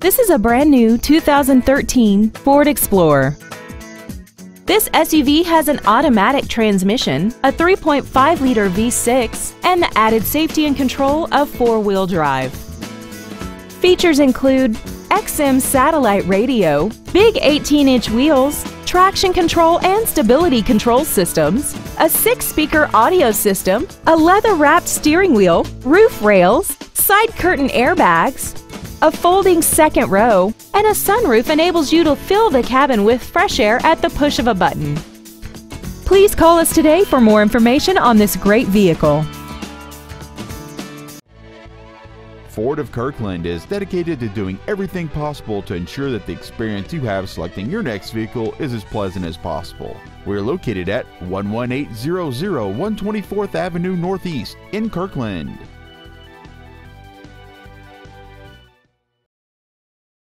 This is a brand new 2013 Ford Explorer. This SUV has an automatic transmission, a 3.5-liter V6, and the added safety and control of four-wheel drive. Features include XM satellite radio, big 18-inch wheels, traction control and stability control systems, a 6-speaker audio system, a leather-wrapped steering wheel, roof rails, side curtain airbags, a folding second row, and a sunroof enables you to fill the cabin with fresh air at the push of a button. Please call us today for more information on this great vehicle. Ford of Kirkland is dedicated to doing everything possible to ensure that the experience you have selecting your next vehicle is as pleasant as possible. We're located at 11800 124th Avenue Northeast in Kirkland.